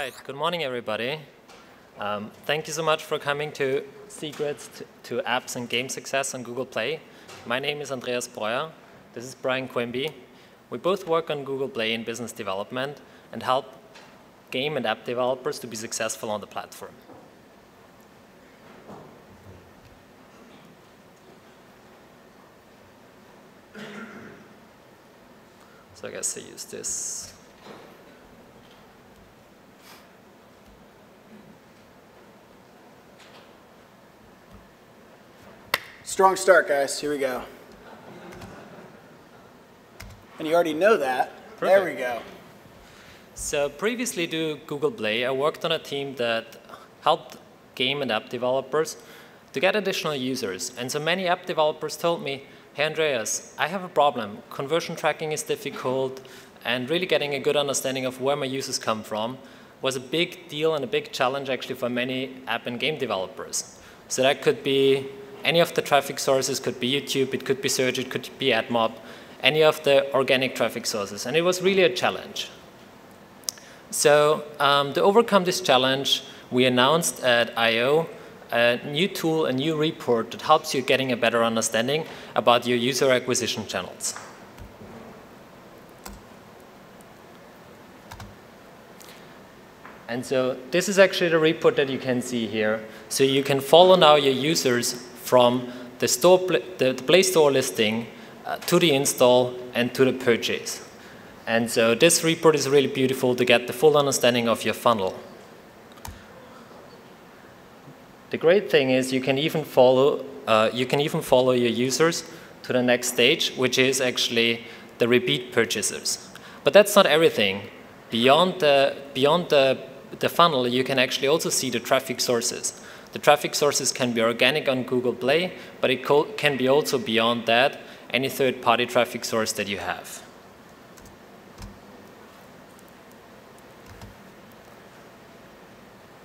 Right, good morning everybody. Thank you so much for coming to Secrets to Apps and Game Success on Google Play. My name is Andreas Breuer. This is Brian Quimby. We both work on Google Play in business development and help game and app developers to be successful on the platform. So I guess I use this. Strong start, guys. Here we go. And you already know that. Perfect. There we go. So previously to Google Play, I worked on a team that helped game and app developers to get additional users. And so many app developers told me, hey, Andreas, I have a problem. Conversion tracking is difficult, and really getting a good understanding of where my users come from was a big deal and a big challenge actually for many app and game developers. So that could be any of the traffic sources, could be YouTube, it could be search, it could be AdMob, any of the organic traffic sources. And it was really a challenge. So to overcome this challenge, we announced at I/O a new tool, a new report that helps you getting a better understanding about your user acquisition channels. And so this is actually the report that you can see here. So you can follow now your users from the Play Store listing to the install and to the purchase. And so this report is really beautiful to get the full understanding of your funnel. The great thing is you can even follow your users to the next stage, which is actually the repeat purchasers. But that's not everything. Beyond the funnel, you can actually also see the traffic sources. The traffic sources can be organic on Google Play, but it can be also beyond that, any third-party traffic source that you have.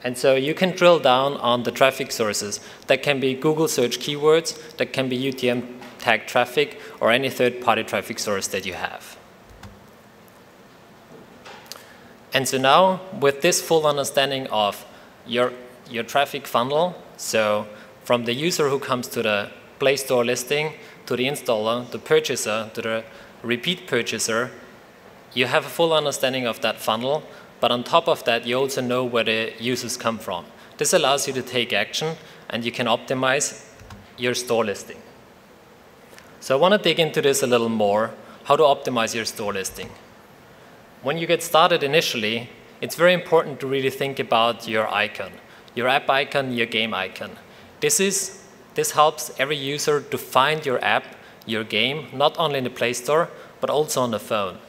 And so you can drill down on the traffic sources. That can be Google search keywords, that can be UTM tag traffic, or any third-party traffic source that you have. And so now, with this full understanding of your traffic funnel, so from the user who comes to the Play Store listing, to the installer, the purchaser, to the repeat purchaser, you have a full understanding of that funnel, but on top of that, you also know where the users come from. This allows you to take action, and you can optimize your store listing. So I want to dig into this a little more, how to optimize your store listing. When you get started initially, it's very important to really think about your icon. Your app icon, your game icon. This helps every user to find your app, your game, not only in the Play Store, but also on the phone.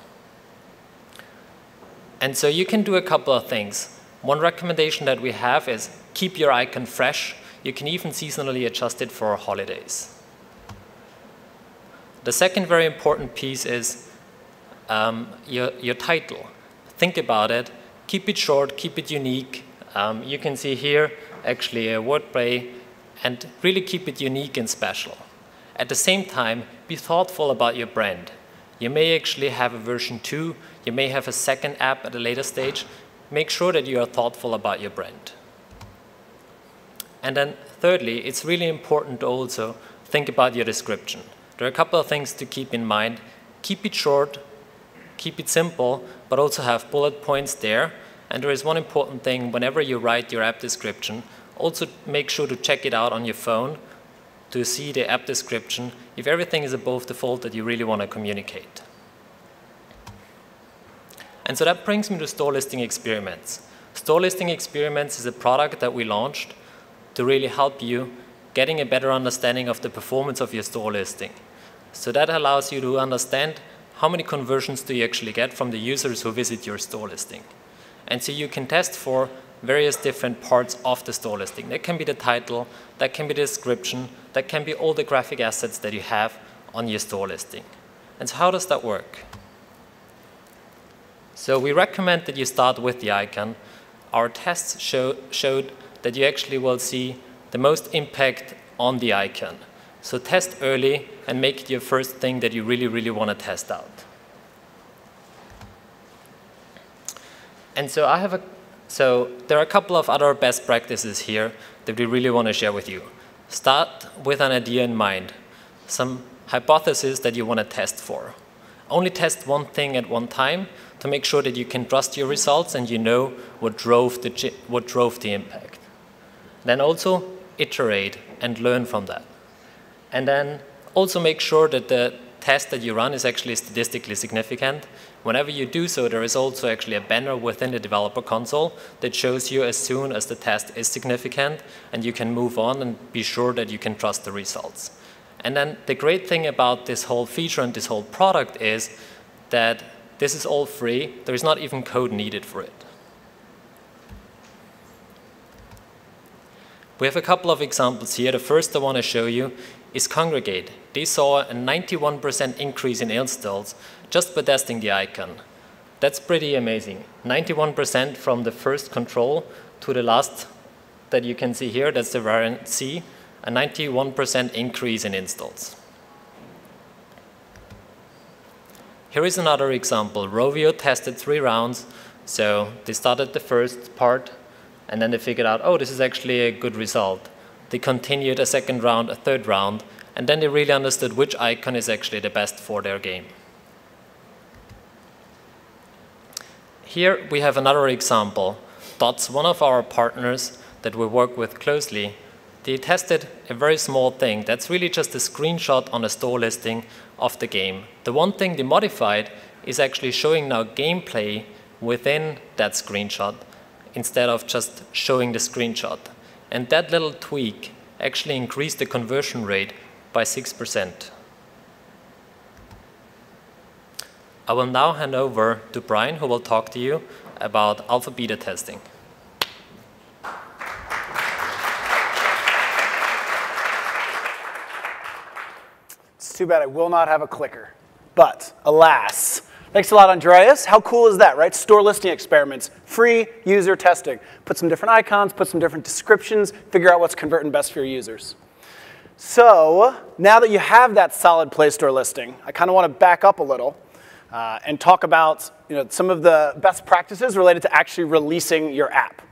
And so you can do a couple of things. One recommendation that we have is keep your icon fresh. You can even seasonally adjust it for holidays. The second very important piece is your title. Think about it. Keep it short, keep it unique. You can see here actually a word play, and really keep it unique and special. At the same time, be thoughtful about your brand. You may actually have a version 2, you may have a second app at a later stage. Make sure that you are thoughtful about your brand. And then thirdly, it's really important to also think about your description. There are a couple of things to keep in mind. Keep it short, keep it simple, but also have bullet points there. And there is one important thing, whenever you write your app description, also make sure to check it out on your phone to see the app description, if everything is above the fold that you really want to communicate. And so that brings me to store listing experiments. Store listing experiments is a product that we launched to really help you getting a better understanding of the performance of your store listing. So that allows you to understand how many conversions do you actually get from the users who visit your store listing. And so you can test for various different parts of the store listing. That can be the title, that can be the description, that can be all the graphic assets that you have on your store listing. And so how does that work? So we recommend that you start with the icon. Our tests showed that you actually will see the most impact on the icon. So test early and make it your first thing that you really, really want to test out. And so I have a So there are a couple of other best practices here that we really want to share with you. Start with an idea in mind, some hypothesis that you want to test for. Only test one thing at one time to make sure that you can trust your results and you know what drove the impact. Then also iterate and learn from that. And then also make sure that the test that you run is actually statistically significant. Whenever you do so, there is also actually a banner within the developer console that shows you as soon as the test is significant, and you can move on and be sure that you can trust the results. And then the great thing about this whole feature and this whole product is that this is all free. There is not even code needed for it. We have a couple of examples here. The first I want to show you is Congregate. They saw a 91% increase in installs just by testing the icon. That's pretty amazing. 91% from the first control to the last that you can see here, that's the variant C, a 91% increase in installs. Here is another example. Rovio tested 3 rounds, so they started the first part, and then they figured out, oh, this is actually a good result. They continued a second round, a third round, and then they really understood which icon is actually the best for their game. Here we have another example. Dots, one of our partners that we work with closely, they tested a very small thing. That's really just a screenshot on a store listing of the game. The one thing they modified is actually showing now gameplay within that screenshot instead of just showing the screenshot. And that little tweak actually increased the conversion rate by 6%. I will now hand over to Brian, who will talk to you about alpha beta testing. It's too bad I will not have a clicker, but alas. Thanks a lot, Andreas. How cool is that, right? Store listing experiments, free user testing. Put some different icons, put some different descriptions, figure out what's converting best for your users. So now that you have that solid Play Store listing, I kind of want to back up a little and talk about some of the best practices related to actually releasing your app.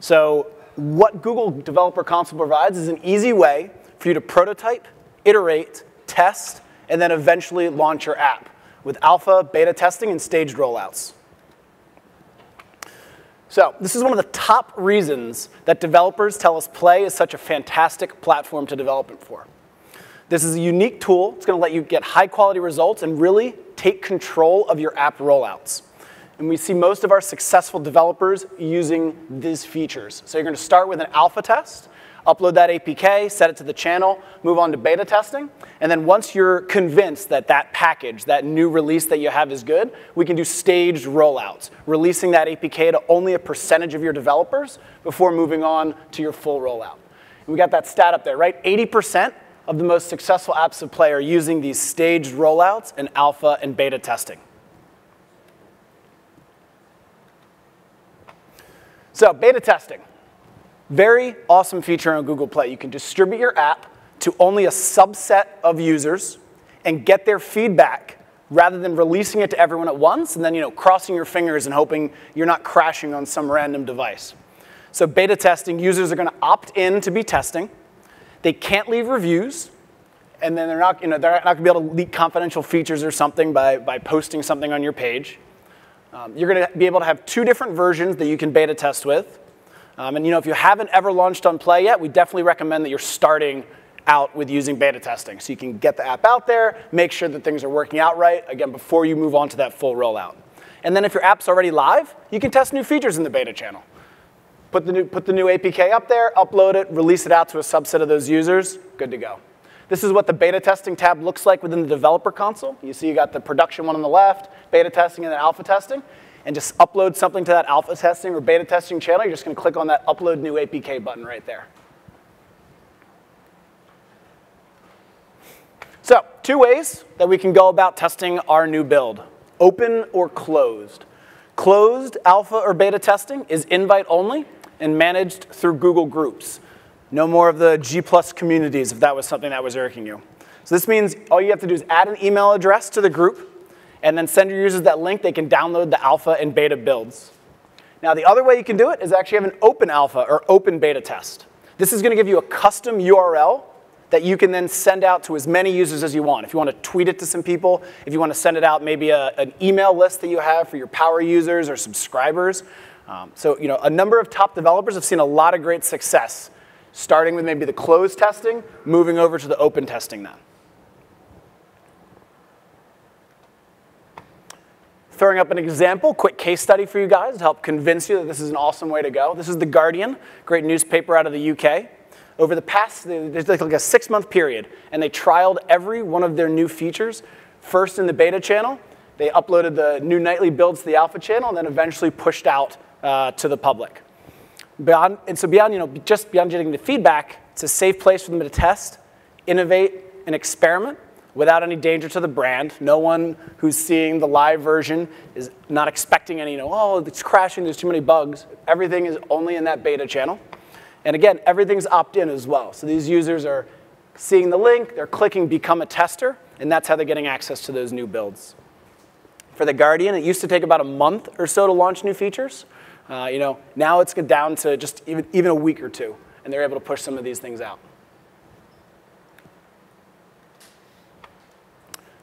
So what Google Developer Console provides is an easy way for you to prototype, iterate, test, and then eventually launch your app, with alpha, beta testing, and staged rollouts. So this is one of the top reasons that developers tell us Play is such a fantastic platform to develop for. This is a unique tool. It's going to let you get high-quality results and really take control of your app rollouts. And we see most of our successful developers using these features. So you're going to start with an alpha test, upload that APK, set it to the channel, move on to beta testing, and then once you're convinced that that package, that new release that you have is good, we can do staged rollouts, releasing that APK to only a percentage of your developers before moving on to your full rollout. And we got that stat up there, right? 80% of the most successful apps of Play are using these staged rollouts and alpha and beta testing. So beta testing. Very awesome feature on Google Play. You can distribute your app to only a subset of users and get their feedback rather than releasing it to everyone at once and then crossing your fingers and hoping you're not crashing on some random device. So beta testing, users are going to opt in to be testing. They can't leave reviews, and then they're not going to be able to leak confidential features or something by posting something on your page. You're going to be able to have 2 different versions that you can beta test with. And if you haven't ever launched on Play yet, we definitely recommend that you're starting out with using beta testing so you can get the app out there, make sure that things are working out right, again, before you move on to that full rollout. And then if your app's already live, you can test new features in the beta channel. Put the new APK up there, upload it, release it out to a subset of those users, good to go. This is what the beta testing tab looks like within the developer console. You see you got the production one on the left, beta testing, and then alpha testing. And just upload something to that alpha testing or beta testing channel, you're just going to click on that upload new APK button right there. So 2 ways that we can go about testing our new build, open or closed. Closed alpha or beta testing is invite only and managed through Google Groups. No more of the G+ communities if that was something that was irking you. So this means all you have to do is add an email address to the group, and then send your users that link. They can download the alpha and beta builds. Now, the other way you can do it is actually have an open alpha or open beta test. This is going to give you a custom URL that you can then send out to as many users as you want. If you want to tweet it to some people, if you want to send it out maybe an email list that you have for your power users or subscribers. So you know, a number of top developers have seen a lot of great success, starting with maybe the closed testing, moving over to the open testing then. Throwing up an example, quick case study for you guys to help convince you that this is an awesome way to go. This is The Guardian, great newspaper out of the UK. Over the past, there's like a 6-month period, and they trialed every one of their new features, first in the beta channel. They uploaded the new nightly builds to the alpha channel, and then eventually pushed out to the public. Beyond getting the feedback, it's a safe place for them to test, innovate, and experiment without any danger to the brand. No one who's seeing the live version is not expecting any, you know, oh, it's crashing, there's too many bugs. Everything is only in that beta channel. And again, everything's opt-in as well. So these users are seeing the link, they're clicking become a tester, and that's how they're getting access to those new builds. For The Guardian, it used to take about a month or so to launch new features. You know, now it's down to just even a week or two, and they're able to push some of these things out.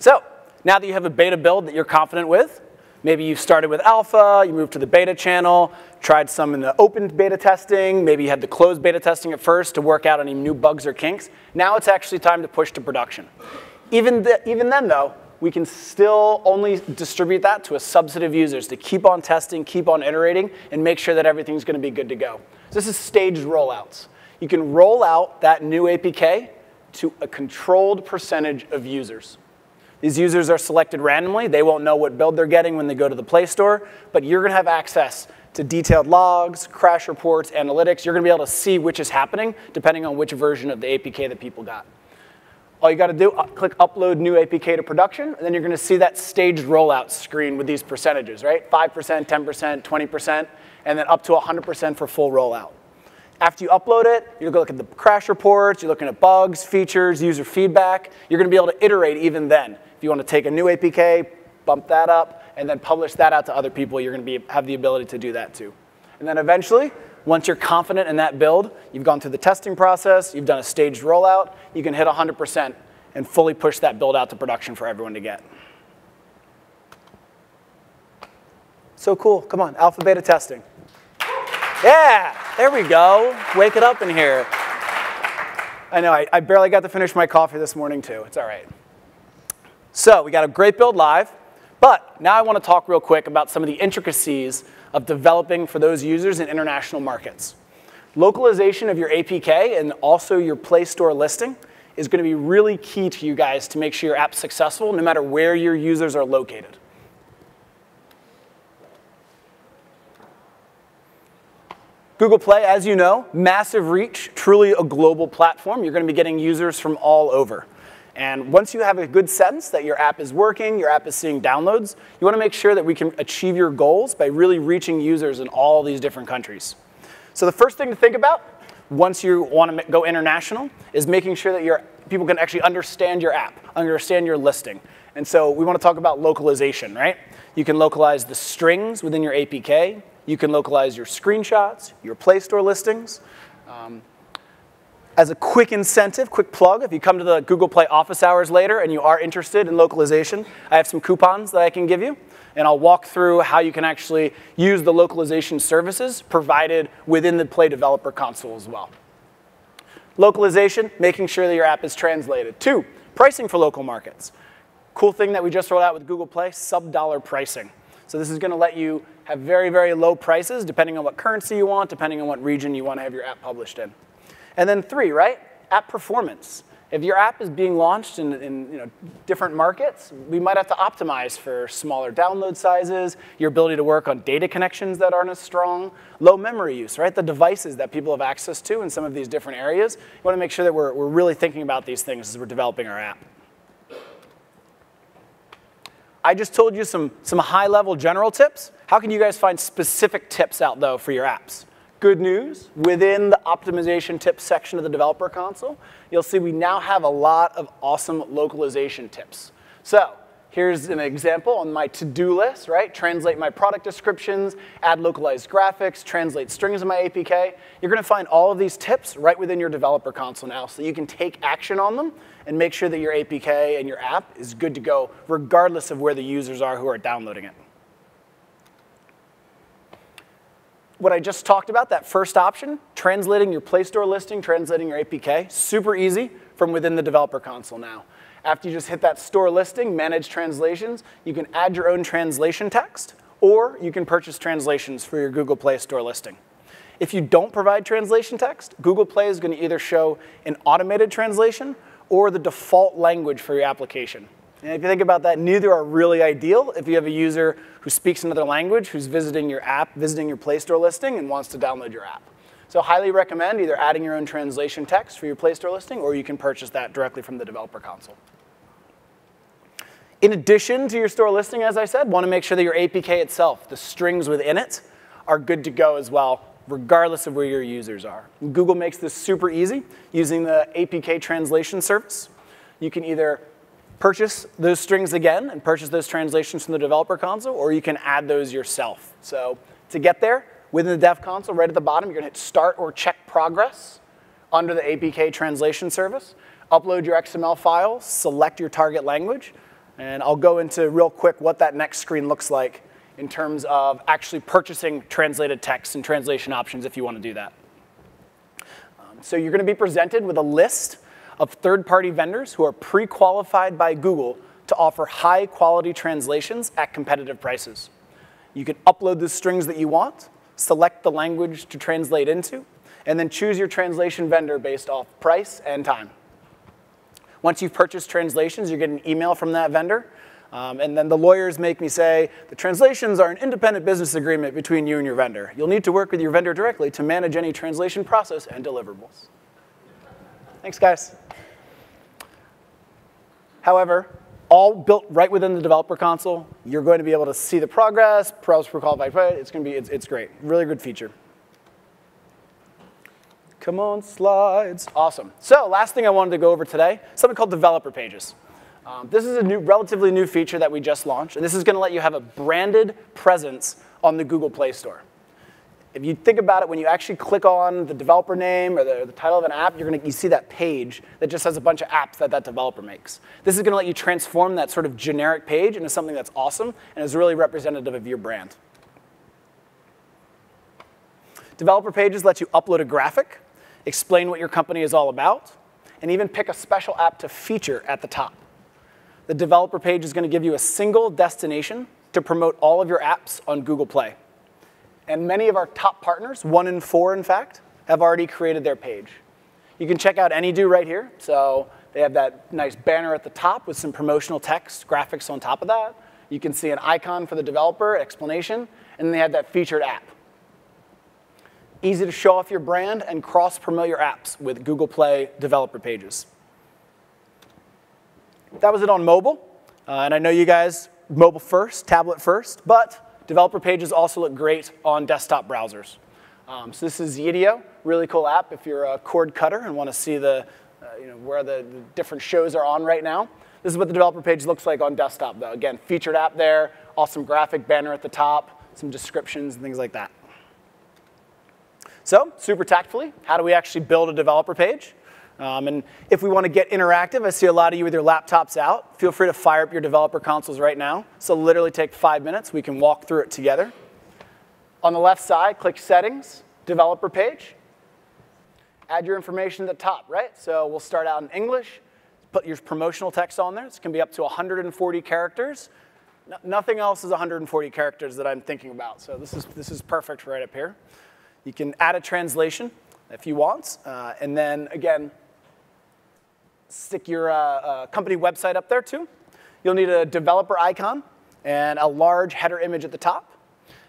So, now that you have a beta build that you're confident with, maybe you started with alpha, you moved to the beta channel, tried some in the open beta testing, maybe you had the closed beta testing at first to work out any new bugs or kinks. Now it's actually time to push to production. Even then though, we can still only distribute that to a subset of users to keep on testing, keep on iterating, and make sure that everything's gonna be good to go. So this is staged rollouts. You can roll out that new APK to a controlled percentage of users. These users are selected randomly. They won't know what build they're getting when they go to the Play Store, but you're gonna have access to detailed logs, crash reports, analytics. You're gonna be able to see which is happening depending on which version of the APK that people got. All you gotta do, click upload new APK to production, and then you're gonna see that staged rollout screen with these percentages, right? 5%, 10%, 20%, and then up to 100% for full rollout. After you upload it, you're gonna look at the crash reports, you're looking at bugs, features, user feedback. You're gonna be able to iterate even then. If you want to take a new APK, bump that up, and then publish that out to other people, you're going to have the ability to do that too. And then eventually, once you're confident in that build, you've gone through the testing process, you've done a staged rollout, you can hit 100% and fully push that build out to production for everyone to get. So cool. Come on, alpha beta testing. Yeah, there we go. Wake it up in here. I know, I barely got to finish my coffee this morning too. It's all right. So we got a great build live, but now I want to talk real quick about some of the intricacies of developing for those users in international markets. Localization of your APK and also your Play Store listing is going to be really key to you guys to make sure your app's successful no matter where your users are located. Google Play, as you know, massive reach, truly a global platform. You're going to be getting users from all over. And once you have a good sense that your app is working, your app is seeing downloads, you want to make sure that we can achieve your goals by really reaching users in all these different countries. So the first thing to think about once you want to go international is making sure that your people can actually understand your app, understand your listing. And so we want to talk about localization, right? You can localize the strings within your APK. You can localize your screenshots, your Play Store listings. As a quick incentive, quick plug, if you come to the Google Play office hours later and you are interested in localization, I have some coupons that I can give you, and I'll walk through how you can actually use the localization services provided within the Play Developer Console as well. Localization, making sure that your app is translated. 2, pricing for local markets. Cool thing that we just rolled out with Google Play, sub-dollar pricing. So this is going to let you have very, very low prices depending on what currency you want, depending on what region you want to have your app published in. And then 3, right? App performance. If your app is being launched in different markets, we might have to optimize for smaller download sizes, your ability to work on data connections that aren't as strong, low memory use, right? The devices that people have access to in some of these different areas. We want to make sure that we're really thinking about these things as we're developing our app. I just told you some high-level general tips. How can you guys find specific tips out, though, for your apps? Good news, within the optimization tips section of the Developer Console, you'll see we now have a lot of awesome localization tips. So, Here's an example on my to-do list, right? Translate my product descriptions, add localized graphics, translate strings in my APK. You're going to find all of these tips right within your developer console now, so you can take action on them and make sure that your APK and your app is good to go, regardless of where the users are who are downloading it. What I just talked about, that first option, translating your Play Store listing, translating your APK, super easy from within the developer console now. After you just hit that store listing, manage translations, you can add your own translation text, or you can purchase translations for your Google Play Store listing. If you don't provide translation text, Google Play is going to either show an automated translation or the default language for your application. And if you think about that, neither are really ideal if you have a user who speaks another language, who's visiting your app, visiting your Play Store listing, and wants to download your app. So highly recommend either adding your own translation text for your Play Store listing, or you can purchase that directly from the developer console. In addition to your store listing, as I said, want to make sure that your APK itself, the strings within it, are good to go as well, regardless of where your users are. Google makes this super easy using the APK translation service. You can either purchase those strings again and purchase those translations from the developer console, or you can add those yourself. So to get there, within the dev console, right at the bottom, you're going to hit Start or Check Progress under the APK translation service. Upload your XML file, select your target language, and I'll go into real quick what that next screen looks like in terms of actually purchasing translated text and translation options if you want to do that. So you're going to be presented with a list of third-party vendors who are pre-qualified by Google to offer high-quality translations at competitive prices. You can upload the strings that you want, select the language to translate into, and then choose your translation vendor based off price and time. Once you've purchased translations, you get an email from that vendor, and then the lawyers make me say, the translations are an independent business agreement between you and your vendor. You'll need to work with your vendor directly to manage any translation process and deliverables. Thanks, guys. However, all built right within the developer console. You're going to be able to see the progress, browse for call by play. It's going to be, it's great. Really good feature. Come on, slides. Awesome. So last thing I wanted to go over today, something called developer pages. This is a relatively new feature that we just launched, and this is going to let you have a branded presence on the Google Play Store. If you think about it, when you actually click on the developer name or the title of an app, you see that page that just has a bunch of apps that that developer makes. This is going to let you transform that sort of generic page into something that's awesome and is really representative of your brand. Developer pages let you upload a graphic, explain what your company is all about, and even pick a special app to feature at the top. The developer page is going to give you a single destination to promote all of your apps on Google Play. And many of our top partners, 1 in 4 in fact, have already created their page. You can check out AnyDo right here. So they have that nice banner at the top with some promotional text, graphics on top of that. You can see an icon for the developer, explanation, and they have that featured app. Easy to show off your brand and cross-promote your apps with Google Play developer pages. That was it on mobile. And I know you guys, mobile first, tablet first, but developer pages also look great on desktop browsers. So this is Yidio, really cool app if you're a cord cutter and want to see the, where the different shows are on right now. This is what the developer page looks like on desktop, though. Again, featured app there, awesome graphic, banner at the top, some descriptions and things like that. So, super tactfully, how do we actually build a developer page? And if we want to get interactive, I see a lot of you with your laptops out. Feel free to fire up your developer consoles right now. So literally take 5 minutes. We can walk through it together. On the left side, click Settings, Developer Page. Add your information at the top, right? So we'll start out in English. Put your promotional text on there. This can be up to 140 characters. Nothing else is 140 characters that I'm thinking about. So this is perfect right up here. You can add a translation if you want. And then, again, stick your company website up there too. You'll need a developer icon and a large header image at the top.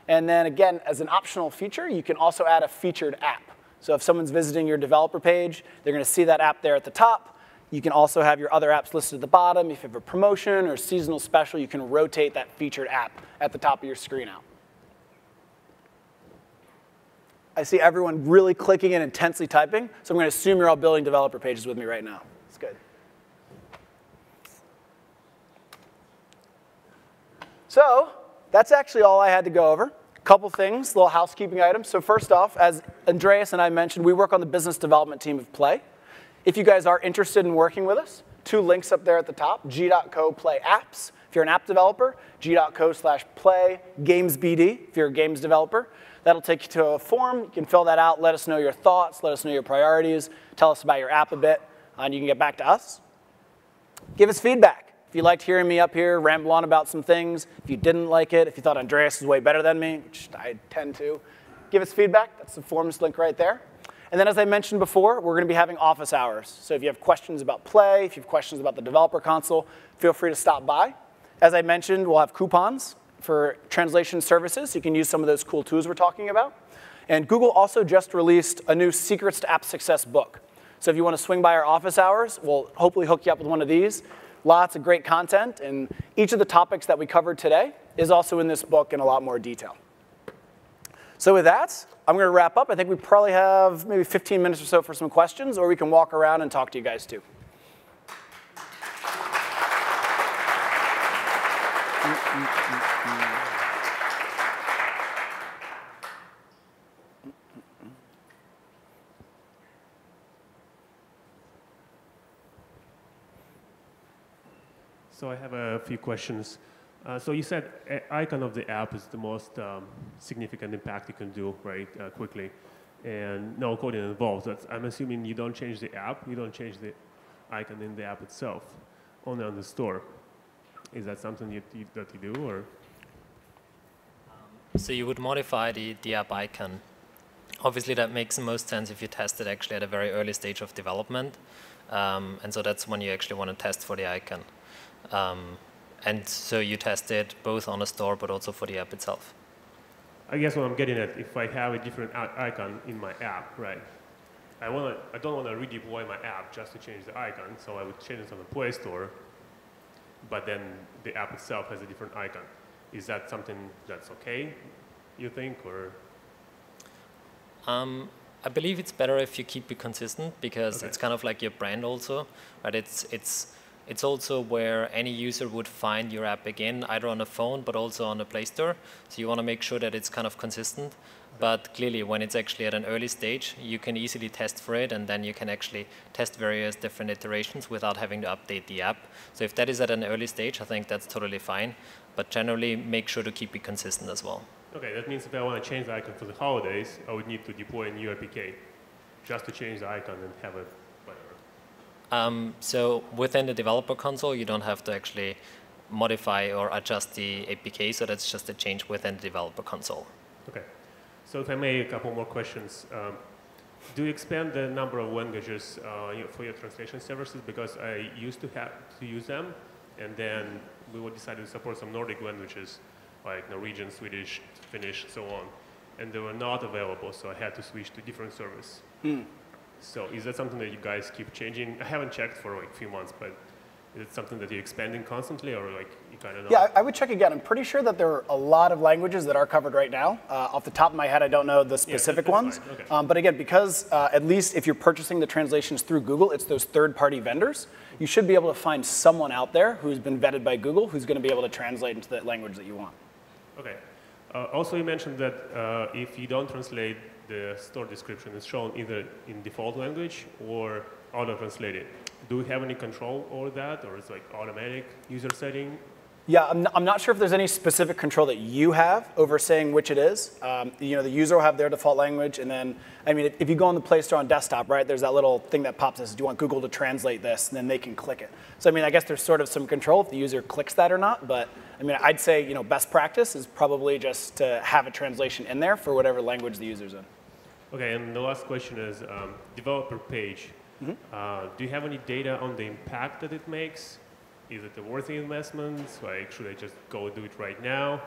And then again, as an optional feature, you can also add a featured app. So if someone's visiting your developer page, they're going to see that app there at the top. You can also have your other apps listed at the bottom. If you have a promotion or seasonal special, you can rotate that featured app at the top of your screen out. I see everyone really clicking and intensely typing, so I'm going to assume you're all building developer pages with me right now. Good. So that's actually all I had to go over. A couple things, little housekeeping items. So first off, as Andreas and I mentioned, we work on the business development team of Play. If you guys are interested in working with us, two links up there at the top, g.co/play-apps. If you're an app developer, g.co/play-games-bd. If you're a games developer, that'll take you to a form. You can fill that out, let us know your thoughts, let us know your priorities, tell us about your app a bit, and you can get back to us. Give us feedback. If you liked hearing me up here ramble on about some things, if you didn't like it, if you thought Andreas was way better than me, which I tend to, give us feedback. That's the forms link right there. And then as I mentioned before, we're going to be having office hours. So if you have questions about Play, if you have questions about the developer console, feel free to stop by. As I mentioned, we'll have coupons for translation services. You can use some of those cool tools we're talking about. And Google also just released a new Secrets to App Success book. So if you want to swing by our office hours, we'll hopefully hook you up with one of these. Lots of great content, and each of the topics that we covered today is also in this book in a lot more detail. So with that, I'm going to wrap up. I think we probably have maybe 15 minutes or so for some questions, or we can walk around and talk to you guys too. So I have a few questions. So you said icon of the app is the most significant impact you can do, right, quickly, and no coding involved. That's, I'm assuming you don't change the app, you don't change the icon in the app itself, only on the store. Is that something that you do, or? So you would modify the app icon. Obviously, that makes the most sense if you test it actually at a very early stage of development, and so that's when you actually want to test for the icon. And so you test it both on a store, but also for the app itself. I guess what I'm getting at, if I have a different icon in my app, right? I don't want to redeploy my app just to change the icon, so I would change it on the Play Store, but then the app itself has a different icon. Is that something that's okay, you think, or? I believe it's better if you keep it consistent, because it's kind of like your brand also, right? It's also where any user would find your app again, either on a phone, but also on the Play Store. So you want to make sure that it's kind of consistent. But clearly, when it's actually at an early stage, you can easily test for it, and then you can actually test various different iterations without having to update the app. So if that is at an early stage, I think that's totally fine. But generally, make sure to keep it consistent as well. OK, that means if I want to change the icon for the holidays, I would need to deploy a new APK just to change the icon and have it. So within the developer console, you don't have to actually modify or adjust the APK, so that's just a change within the developer console. OK. So if I may, a couple more questions. Do you expand the number of languages for your translation services? Because I used to have to use them, and then we decided to support some Nordic languages, like Norwegian, Swedish, Finnish, so on. And they were not available, so I had to switch to different service. Hmm. So is that something that you guys keep changing? I haven't checked for like a few months, but is it something that you're expanding constantly, or like you kind of know? Yeah, I would check again. I'm pretty sure that there are a lot of languages that are covered right now. Off the top of my head, I don't know the specific ones. Okay. But again, because at least if you're purchasing the translations through Google, it's those third-party vendors, you should be able to find someone out there who's been vetted by Google who's going to be able to translate into the language that you want. OK. Also, you mentioned that if you don't translate, the store description is shown either in default language or auto-translated. Do we have any control over that, or it's like automatic user setting? Yeah, I'm not sure if there's any specific control that you have over saying which it is. You know, the user will have their default language, and then, I mean, if you go on the Play Store on desktop, right, there's that little thing that pops up says, do you want Google to translate this? And then they can click it. So, I mean, I guess there's sort of some control if the user clicks that or not, but I mean, I'd say, you know, best practice is probably just to have a translation in there for whatever language the user's in. OK, and the last question is developer page. Mm-hmm. Do you have any data on the impact that it makes? Is it a worthy investment? Like, should I just go do it right now?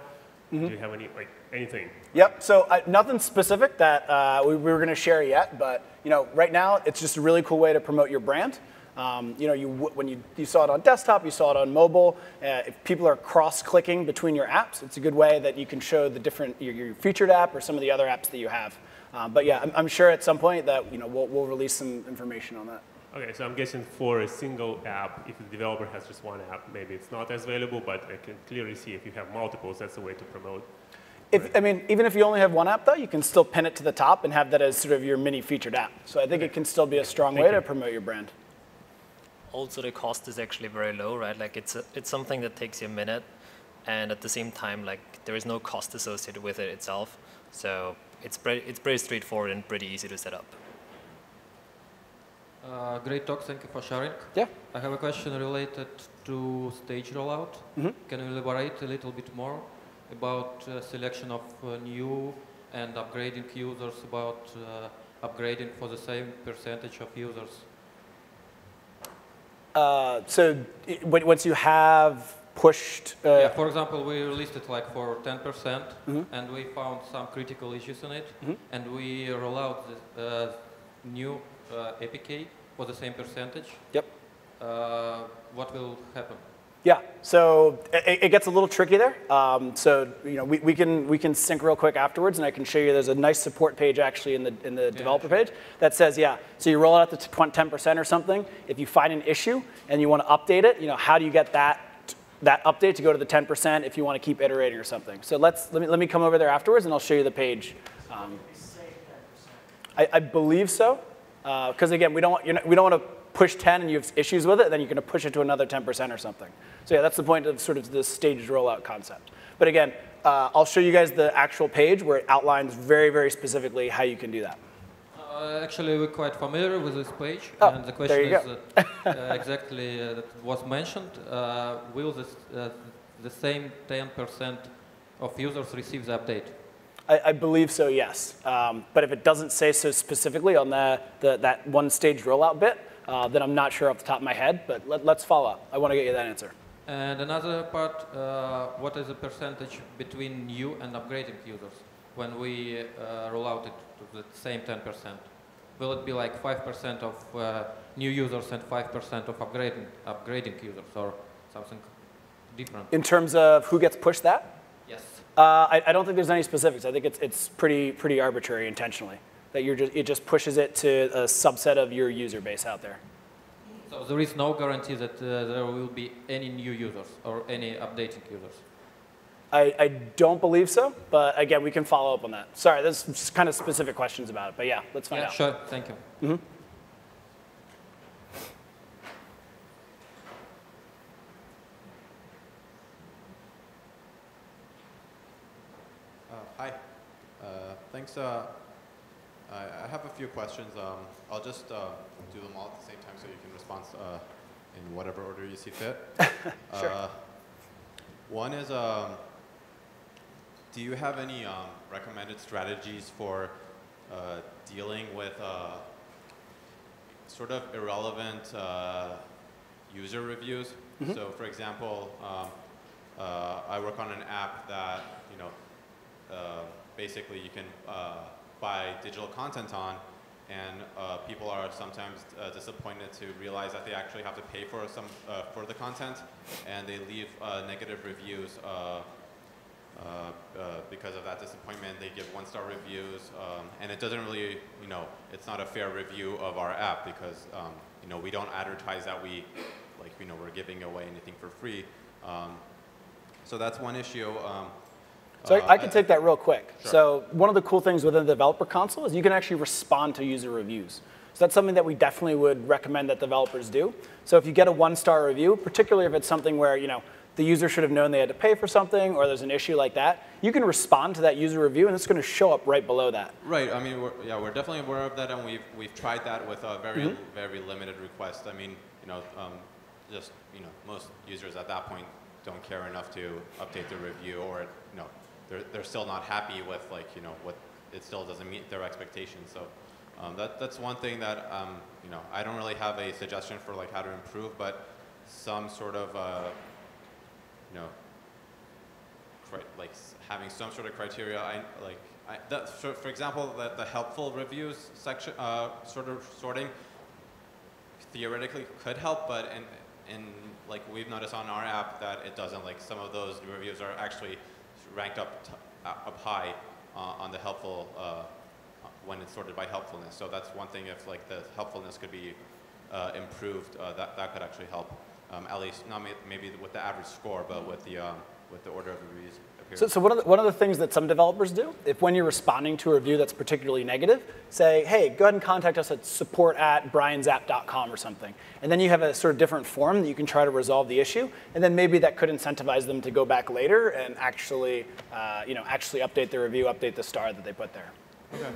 Mm-hmm. Do you have any, like, anything? Yep, so nothing specific that we were going to share yet, but you know, right now it's just a really cool way to promote your brand. You know, when you saw it on desktop, you saw it on mobile. If people are cross-clicking between your apps, it's a good way that you can show the different, your featured app or some of the other apps that you have. But yeah, I'm sure at some point that we'll release some information on that. Okay, so I'm guessing for a single app, if the developer has just one app, maybe it's not as valuable, but I can clearly see if you have multiples, that's the way to promote. If, I mean, even if you only have one app, though, you can still pin it to the top and have that as sort of your mini featured app. So I think it can still be a strong way to promote your brand. Also, the cost is actually very low, right? Like it's something that takes you a minute, and at the same time, like there is no cost associated with it itself. So it's pretty straightforward and pretty easy to set up. Great talk. Thank you for sharing. Yeah. I have a question related to stage rollout. Mm-hmm. Can you elaborate a little bit more about selection of new and upgrading users, about upgrading for the same percentage of users? So once you have pushed... for example, we released it like for 10%, mm-hmm. and we found some critical issues in it, mm-hmm. and we roll out the new APK for the same percentage. Yep. What will happen? Yeah, so it gets a little tricky there. So we can sync real quick afterwards, and I can show you there's a nice support page actually in the developer page that says, so you roll it out to 10% or something. If you find an issue and you want to update it, how do you get that update to go to the 10% if you want to keep iterating or something? So let me come over there afterwards, and I'll show you the page. I believe so, because again, we don't want to push 10 and you have issues with it, then you're going to push it to another 10% or something. So yeah, that's the point of sort of this staged rollout concept. But again, I'll show you guys the actual page where it outlines very, very specifically how you can do that. Actually, we're quite familiar with this page. Oh, and the question is that, exactly that was mentioned. Will this, the same 10% of users receive the update? I believe so, yes. But if it doesn't say so specifically on that one stage rollout bit, that I'm not sure off the top of my head, but let's follow up. I want to get you that answer. And another part, what is the percentage between new and upgrading users when we roll out it to the same 10%? Will it be like 5% of new users and 5% of upgrading users, or something different? In terms of who gets pushed that? Yes. I don't think there's any specifics. I think it's pretty arbitrary intentionally. That it just pushes it to a subset of your user base out there. So there is no guarantee that there will be any new users or any updating users? I don't believe so, but again, we can follow up on that. Sorry, there's just kind of specific questions about it, but yeah, let's find out. Sure, thank you. Mm-hmm. Hi, thanks. I have a few questions. I'll just do them all at the same time so you can respond in whatever order you see fit. Sure. One is, do you have any recommended strategies for dealing with sort of irrelevant user reviews? Mm-hmm. So for example, I work on an app that, basically you can buy digital content on, and people are sometimes disappointed to realize that they actually have to pay for some for the content, and they leave negative reviews because of that disappointment. They give one-star reviews, and it doesn't really, it's not a fair review of our app because we don't advertise that we, we're giving away anything for free. So that's one issue. So I can take that real quick. Sure. So one of the cool things within the developer console is you can actually respond to user reviews. So that's something that we definitely would recommend that developers do. So if you get a one-star review, particularly if it's something where the user should have known they had to pay for something, or there's an issue like that, you can respond to that user review, and it's going to show up right below that. Right. I mean, we're definitely aware of that, and we've tried that with a very very limited request. I mean, just most users at that point don't care enough to update the review, or they're still not happy with what it still doesn't meet their expectations. So that's one thing that I don't really have a suggestion for how to improve, but some sort of having some sort of criteria. For example, the helpful reviews section sort of sorting theoretically could help, but in we've noticed on our app that it doesn't. Some of those reviews are actually ranked up high on the helpful when it's sorted by helpfulness. So that's one thing, if the helpfulness could be improved, that could actually help, at least not maybe with the average score, but with the order of reviews. So one of the things that some developers do, if when you're responding to a review that's particularly negative, say, hey, go ahead and contact us at support@briansapp.com or something. And then you have a sort of different form that you can try to resolve the issue. And then maybe that could incentivize them to go back later and actually, actually update the review, update the star that they put there. Okay.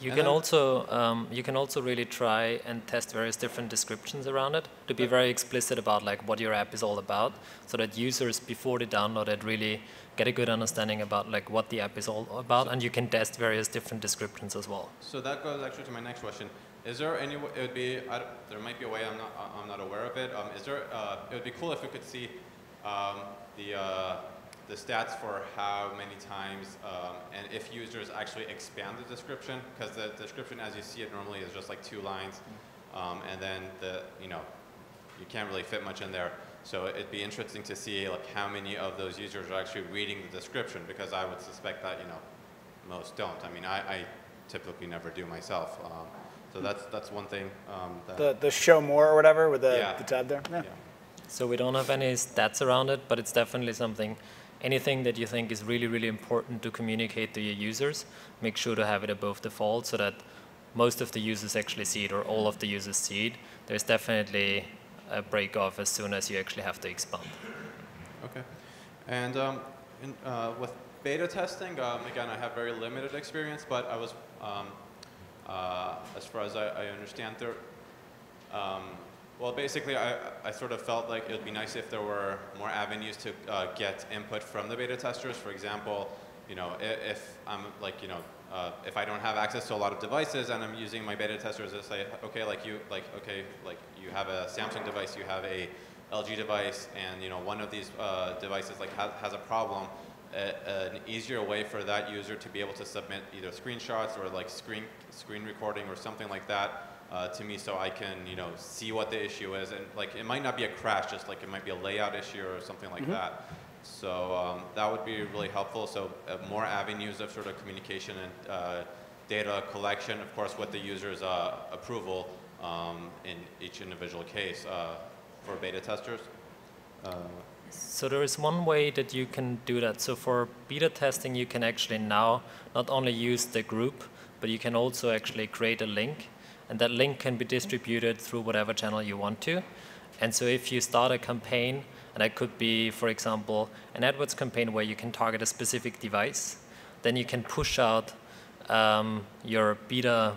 You can also really try and test various different descriptions around it to be very explicit about like what your app is all about, so that users before they download it really get a good understanding about like what the app is all about, and you can test various different descriptions as well. So that goes actually to my next question: is there any? It would be there might be a way I'm not aware of it. Is there? It would be cool if we could see the stats for how many times and if users actually expand the description, because the description as you see it normally is just like 2 lines, and then you can't really fit much in there. So it'd be interesting to see like how many of those users are actually reading the description, because I would suspect that most don't. I mean, I typically never do myself. So that's one thing. The show more or whatever with the tab there. Yeah. So we don't have any stats around it, but it's definitely something. Anything that you think is really, really important to communicate to your users, make sure to have it above default so that most of the users actually see it, or all of the users see it. There's definitely a break off as soon as you actually have to expand. OK. And with beta testing, again, I have very limited experience, but I was, as far as I understand, there. Well, basically, I sort of felt like it would be nice if there were more avenues to get input from the beta testers. For example, if I'm like, if I don't have access to a lot of devices and I'm using my beta testers to say, okay, you have a Samsung device, you have a LG device, and one of these devices has a problem. An easier way for that user to be able to submit either screenshots or like screen recording or something like that. To me, so I can see what the issue is, and like it might not be a crash, just like it might be a layout issue or something like that. So that would be really helpful. So more avenues of sort of communication and data collection, of course, with the user's approval in each individual case for beta testers. So there is one way that you can do that. So for beta testing, you can actually now not only use the group, but you can also actually create a link. And that link can be distributed through whatever channel you want to. And so if you start a campaign, and that could be, for example, an AdWords campaign where you can target a specific device, then you can push out your beta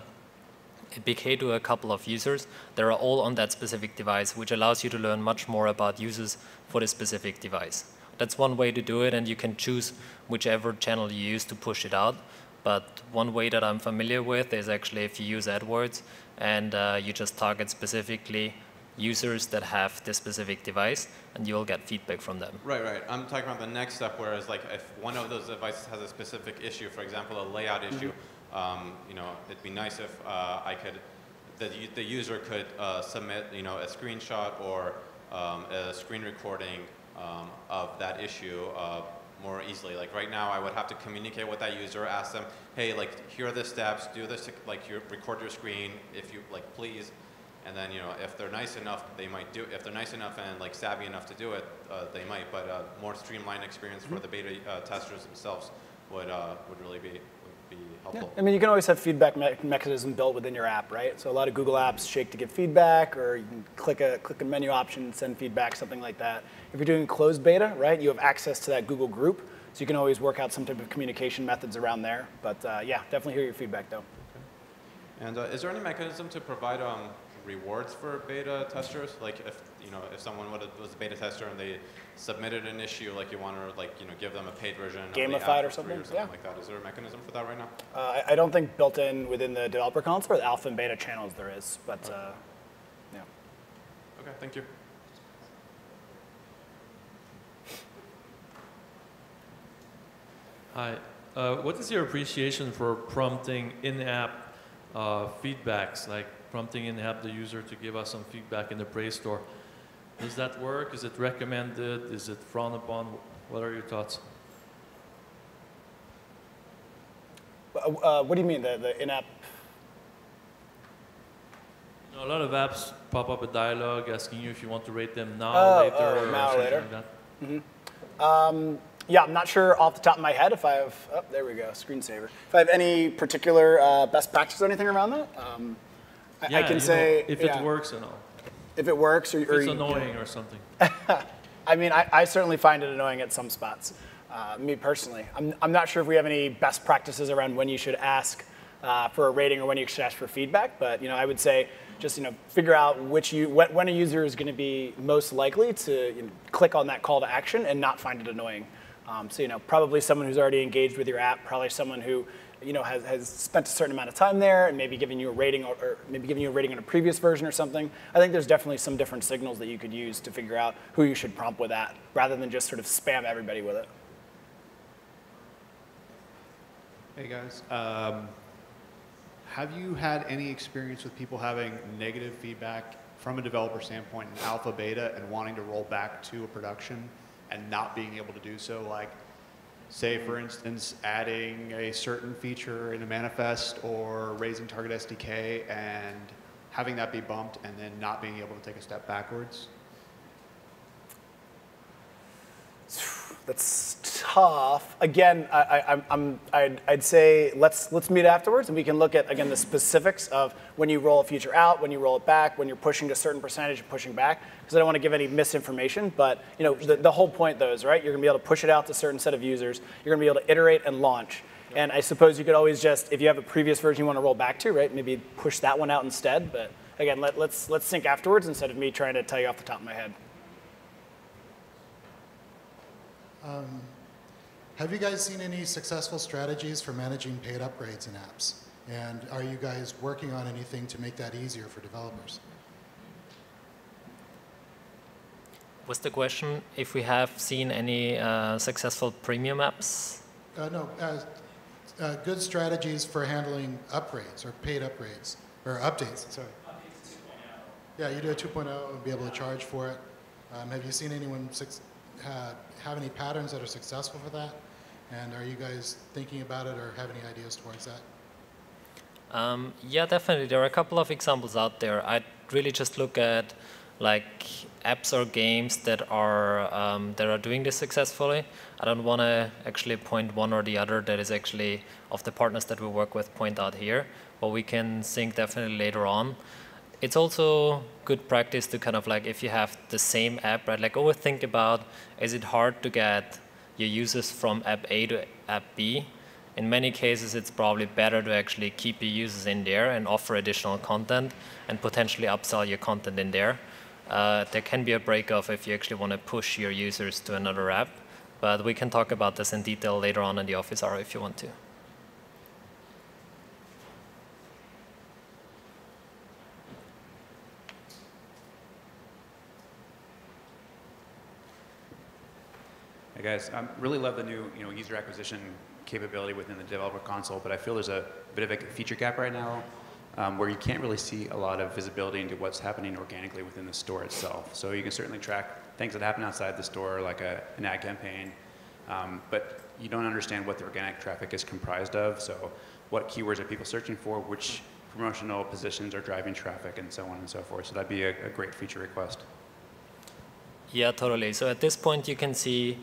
APK to a couple of users. They're all on that specific device, which allows you to learn much more about users for the specific device. That's one way to do it, and you can choose whichever channel you use to push it out. But one way that I'm familiar with is actually if you use AdWords and you just target specifically users that have this specific device, and you'll get feedback from them. Right, right. I'm talking about the next step, whereas like if one of those devices has a specific issue, for example, a layout issue, it'd be nice if the user could submit a screenshot or a screen recording of that issue. More easily. Like right now, I would have to communicate with that user, ask them, hey, like here are the steps, do this, to, like you record your screen, if you like, please. And then if they're nice enough, they might do. If they're nice enough and like savvy enough to do it, they might. But a more streamlined experience for the beta testers themselves would really be helpful. Yeah. I mean, you can always have feedback mechanism built within your app, right? So a lot of Google apps shake to give feedback, or you can click a menu option, send feedback, something like that. If you're doing closed beta, right, you have access to that Google group, so you can always work out some type of communication methods around there. But yeah, definitely hear your feedback, though. Okay. And is there any mechanism to provide rewards for beta testers? Like if if someone was a beta tester and they submitted an issue, like you want to give them a paid version, gamified or something like that. Is there a mechanism for that right now? I don't think built in within the developer console or the alpha and beta channels there is, but okay. Yeah. Okay, thank you. Hi. What is your appreciation for prompting in-app feedbacks, like prompting in-app the user to give us some feedback in the Play Store? Does that work? Is it recommended? Is it frowned upon? What are your thoughts? What do you mean, the in-app? know, a lot of apps pop up a dialogue asking you if you want to rate them now, later, or later. Like that. Mm-hmm. Yeah, I'm not sure off the top of my head if I have, oh, there we go, screensaver. If I have any particular best practice or anything around that, yeah, I can say. Know, if it works and all. If it works, or it's annoying or something. I mean, I certainly find it annoying at some spots, me personally. I'm not sure if we have any best practices around when you should ask for a rating or when you should ask for feedback, but I would say just figure out which when a user is going to be most likely to click on that call to action and not find it annoying. So probably someone who's already engaged with your app, probably someone who has spent a certain amount of time there and maybe giving you a rating, or maybe giving you a rating on a previous version or something. I think there's definitely some different signals that you could use to figure out who you should prompt with that, rather than just sort of spam everybody with it. Hey guys, have you had any experience with people having negative feedback from a developer standpoint in alpha, beta, and wanting to roll back to a production and not being able to do so? Like, say, for instance, adding a certain feature in a manifest or raising target SDK and having that be bumped and then not being able to take a step backwards? That's tough. Again, I'd say let's meet afterwards and we can look at, again, the specifics of when you roll a feature out, when you roll it back, when you're pushing to a certain percentage and pushing back, because I don't want to give any misinformation. But the whole point, though, is, right, you're going to be able to push it out to a certain set of users. You're going to be able to iterate and launch. Yeah. And I suppose you could always just, if you have a previous version you want to roll back to, right, maybe push that one out instead. But again, let's sync afterwards instead of me trying to tell you off the top of my head. Have you guys seen any successful strategies for managing paid upgrades in apps? And are you guys working on anything to make that easier for developers? Was the question if we have seen any successful premium apps? No, good strategies for handling upgrades or paid upgrades, or updates, sorry. Updates 2.0. Yeah, you do a 2.0 and be able to charge for it. Have you seen anyone have any patterns that are successful for that? And are you guys thinking about it or have any ideas towards that? Yeah, definitely. There are a couple of examples out there. I'd really just look at like apps or games that are doing this successfully. I don't want to actually point one or the other that is actually of the partners that we work with point out here, but we can sync definitely later on. It's also good practice to kind of like, if you have the same app, right, like always think about, is it hard to get your users from app A to app B? In many cases, it's probably better to actually keep your users in there and offer additional content and potentially upsell your content in there. There can be a break-off if you actually want to push your users to another app, but we can talk about this in detail later on in the office hour if you want to. Hey guys, I really love the new user acquisition capability within the developer console, but I feel there's a bit of a feature gap right now where you can't really see a lot of visibility into what's happening organically within the store itself. So you can certainly track things that happen outside the store, like an ad campaign, but you don't understand what the organic traffic is comprised of. So what keywords are people searching for, which promotional positions are driving traffic, and so on and so forth. So that'd be a great feature request. Yeah, totally. So at this point, you can see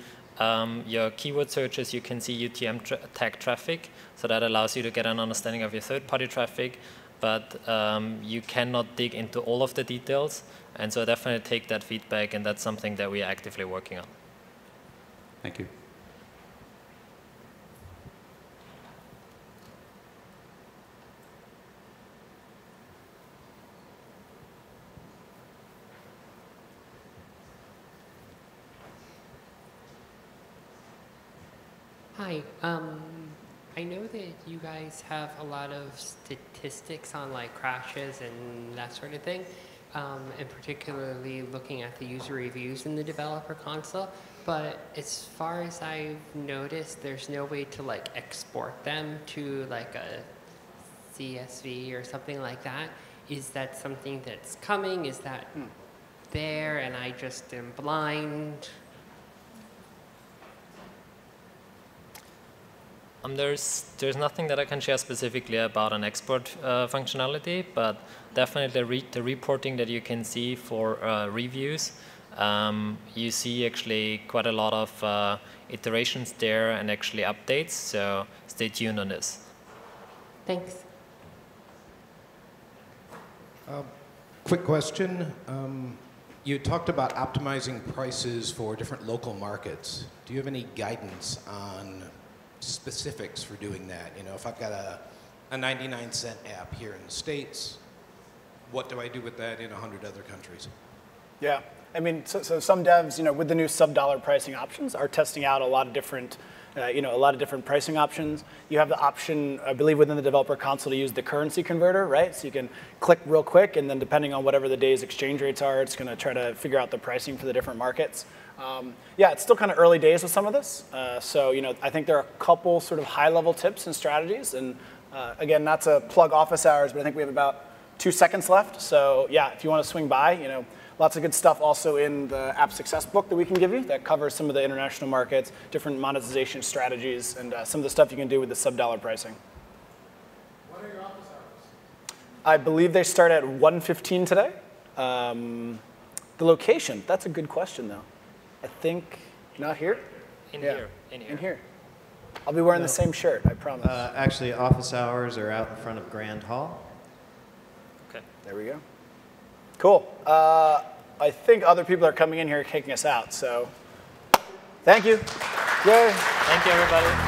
your keyword searches, you can see UTM tag traffic, so that allows you to get an understanding of your third-party traffic, but you cannot dig into all of the details, and so definitely take that feedback, and that's something that we are actively working on. Thank you. Hi, I know that you guys have a lot of statistics on like crashes and that sort of thing, and particularly looking at the user reviews in the developer console, but as far as I've noticed, there's no way to like export them to like a CSV or something like that. Is that something that's coming? Is that there and I just am blind? There's nothing that I can share specifically about an export functionality, but definitely the reporting that you can see for reviews, you see actually quite a lot of iterations there and actually updates, so stay tuned on this. Thanks. Quick question. You talked about optimizing prices for different local markets. Do you have any guidance on specifics for doing that? You know, if I've got a 99-cent app here in the States, what do I do with that in 100 other countries? Yeah, I mean, so some devs, you know, with the new sub-dollar pricing options, are testing out a lot of different pricing options. You have the option, I believe, within the developer console to use the currency converter, right? So you can click real quick, and then depending on whatever the day's exchange rates are, it's going to try to figure out the pricing for the different markets. Yeah, it's still kind of early days with some of this. So, you know, I think there are a couple sort of high-level tips and strategies. And again, not to plug office hours, but I think we have about 2 seconds left. So yeah, if you want to swing by, you know, lots of good stuff also in the App Success book that we can give you that covers some of the international markets, different monetization strategies, and some of the stuff you can do with the sub-dollar pricing. What are your office hours? I believe they start at 1:15 today. The location, that's a good question, though. I think not here? In here. I'll be wearing the same shirt, I promise. Actually, office hours are out in front of Grand Hall. OK. There we go. Cool. I think other people are coming in here kicking us out. So thank you. Yay. Thank you, everybody.